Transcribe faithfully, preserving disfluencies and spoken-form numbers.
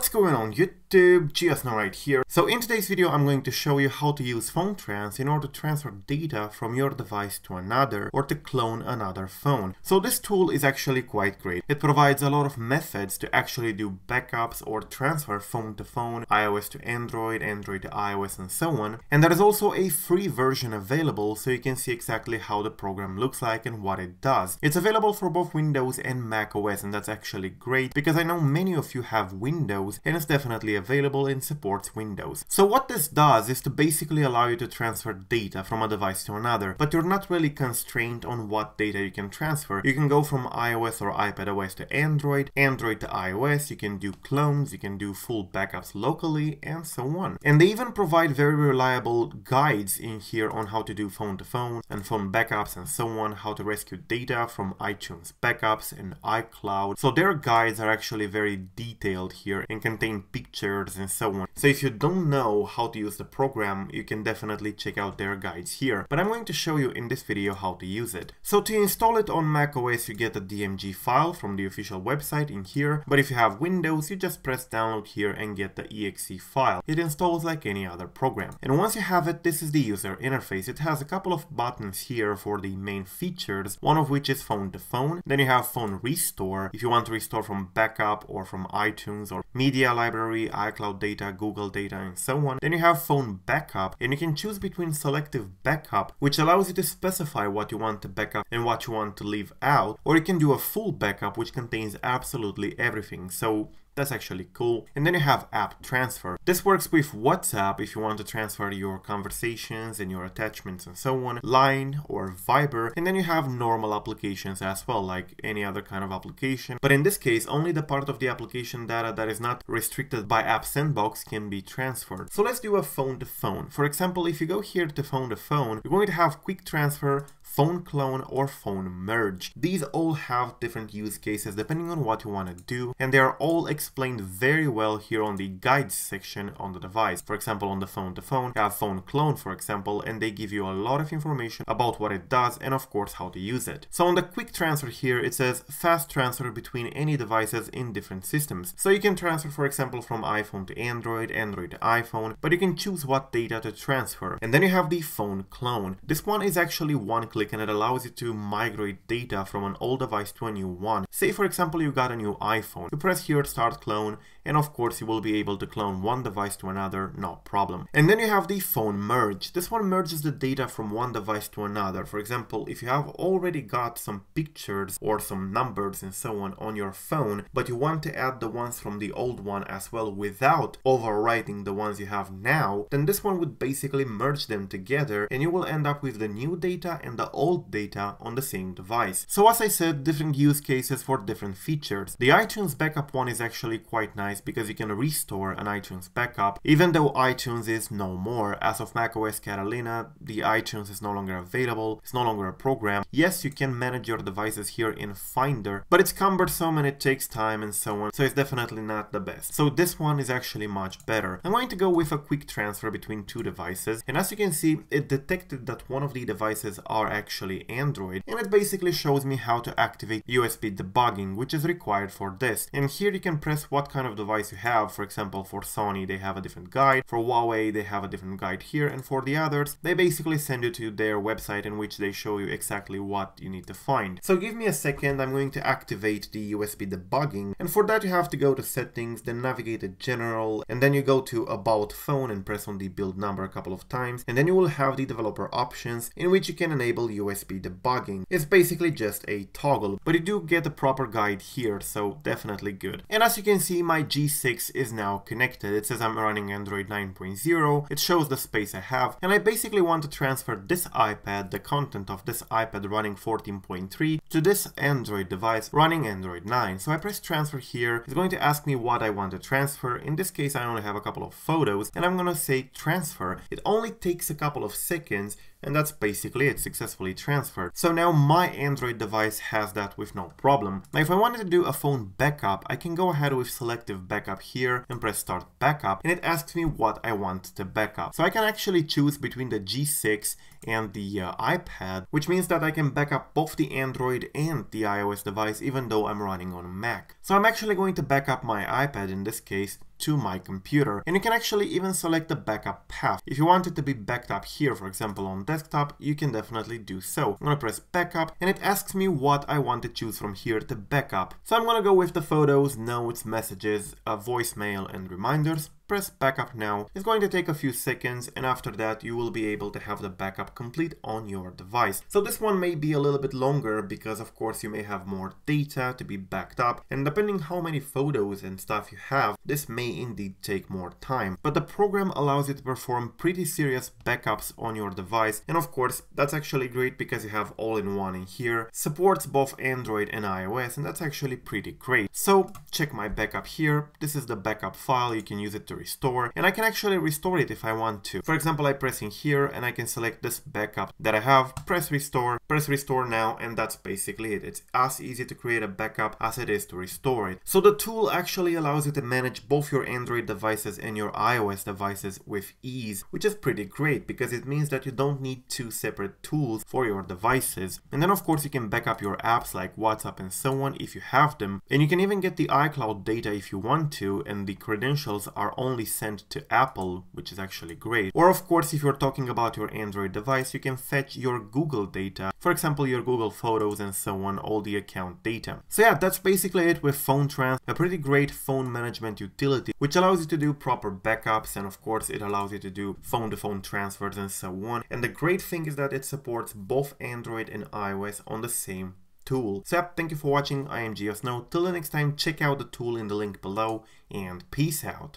What's going on YouTube, GeoSn0w right here. So in today's video I'm going to show you how to use PhoneTrans in order to transfer data from your device to another or to clone another phone. So this tool is actually quite great. It provides a lot of methods to actually do backups or transfer phone to phone, iOS to Android, Android to iOS and so on. And there is also a free version available so you can see exactly how the program looks like and what it does. It's available for both Windows and macOS, and that's actually great because I know many of you have Windows and it's definitely available and supports Windows. So what this does is to basically allow you to transfer data from a device to another, but you're not really constrained on what data you can transfer. You can go from iOS or iPadOS to Android, Android to iOS, you can do clones, you can do full backups locally and so on. And they even provide very reliable guides in here on how to do phone to phone and phone backups and so on, how to rescue data from iTunes backups and iCloud. So their guides are actually very detailed here and contain pictures and so on. So if you don't know how to use the program, you can definitely check out their guides here. But I'm going to show you in this video how to use it. So to install it on macOS, you get a D M G file from the official website in here. But if you have Windows, you just press download here and get the E X E file. It installs like any other program. And once you have it, this is the user interface. It has a couple of buttons here for the main features, one of which is phone to phone. Then you have phone restore, if you want to restore from backup or from iTunes or media library, iCloud data, Google data and so on. Then you have phone backup, and you can choose between selective backup, which allows you to specify what you want to backup and what you want to leave out, or you can do a full backup which contains absolutely everything. So that's actually cool. And then you have app transfer. This works with WhatsApp if you want to transfer your conversations and your attachments and so on, Line or Viber. And then you have normal applications as well, like any other kind of application. But in this case, only the part of the application data that is not restricted by App Sandbox can be transferred. So let's do a phone to phone. For example, if you go here to phone to phone, you're going to have quick transfer, phone clone or phone merge. These all have different use cases depending on what you want to do, and they are all explained very well here on the guides section on the device. For example, on the phone to phone, you have phone clone for example, and they give you a lot of information about what it does and of course how to use it. So on the quick transfer here, it says fast transfer between any devices in different systems. So you can transfer for example from iPhone to Android, Android to iPhone, but you can choose what data to transfer. And then you have the phone clone. This one is actually one click and it allows you to migrate data from an old device to a new one. Say for example you got a new iPhone, you press here start clone, and of course you will be able to clone one device to another, no problem. And then you have the phone merge. This one merges the data from one device to another. For example, if you have already got some pictures or some numbers and so on on your phone, but you want to add the ones from the old one as well without overwriting the ones you have now, then this one would basically merge them together and you will end up with the new data and the old data on the same device. So as I said, different use cases for different features. The iTunes backup one is actually quite nice because you can restore an iTunes backup, even though iTunes is no more. As of macOS Catalina, the iTunes is no longer available, it's no longer a program. Yes, you can manage your devices here in Finder, but it's cumbersome and it takes time and so on, so it's definitely not the best. So this one is actually much better. I'm going to go with a quick transfer between two devices, and as you can see, it detected that one of the devices are actually Android, and it basically shows me how to activate U S B debugging, which is required for this. And here you can press what kind of device you have. For example, for Sony they have a different guide, for Huawei they have a different guide here, and for the others they basically send you to their website in which they show you exactly what you need to find. So give me a second, I'm going to activate the U S B debugging, and for that you have to go to settings, then navigate to general, and then you go to about phone and press on the build number a couple of times, and then you will have the developer options in which you can enable U S B debugging. It's basically just a toggle, but you do get a proper guide here, so definitely good. And as you can see, my G six is now connected. It says I'm running Android nine point oh, it shows the space I have, and I basically want to transfer this iPad, the content of this iPad running fourteen point three, to this Android device running Android nine. So I press transfer here, it's going to ask me what I want to transfer. In this case I only have a couple of photos, and I'm gonna say transfer. It only takes a couple of seconds, and that's basically it, successfully transferred. So now my Android device has that with no problem. Now if I wanted to do a phone backup, I can go ahead with selective backup here and press start backup, and it asks me what I want to backup. So I can actually choose between the G six and the uh, iPad, which means that I can backup both the Android and the iOS device even though I'm running on Mac. So I'm actually going to backup my iPad in this case, to my computer. And you can actually even select the backup path. If you want it to be backed up here, for example on desktop, you can definitely do so. I'm gonna press backup and it asks me what I want to choose from here to backup. So I'm gonna go with the photos, notes, messages, uh, voicemail and reminders. Press backup now. It's going to take a few seconds, and after that you will be able to have the backup complete on your device. So this one may be a little bit longer because of course you may have more data to be backed up, and depending how many photos and stuff you have, this may indeed take more time. But the program allows you to perform pretty serious backups on your device, and of course that's actually great because you have all-in-one in here, supports both Android and iOS, and that's actually pretty great. So check my backup here. This is the backup file. You can use it to restore, and I can actually restore it if I want to. For example, I press in here and I can select this backup that I have, press restore, press restore now, and that's basically it. It's as easy to create a backup as it is to restore it. So the tool actually allows you to manage both your Android devices and your iOS devices with ease, which is pretty great because it means that you don't need two separate tools for your devices. And then of course you can back up your apps like WhatsApp and so on if you have them, and you can even get the iCloud data if you want to, and the credentials are only only sent to Apple, which is actually great. Or of course, if you're talking about your Android device, you can fetch your Google data, for example your Google Photos and so on, all the account data. So yeah, that's basically it with PhoneTrans, a pretty great phone management utility which allows you to do proper backups, and of course it allows you to do phone-to-phone transfers and so on. And the great thing is that it supports both Android and iOS on the same tool. So yeah, thank you for watching. I am GeoSnow. Till the next time, check out the tool in the link below, and peace out.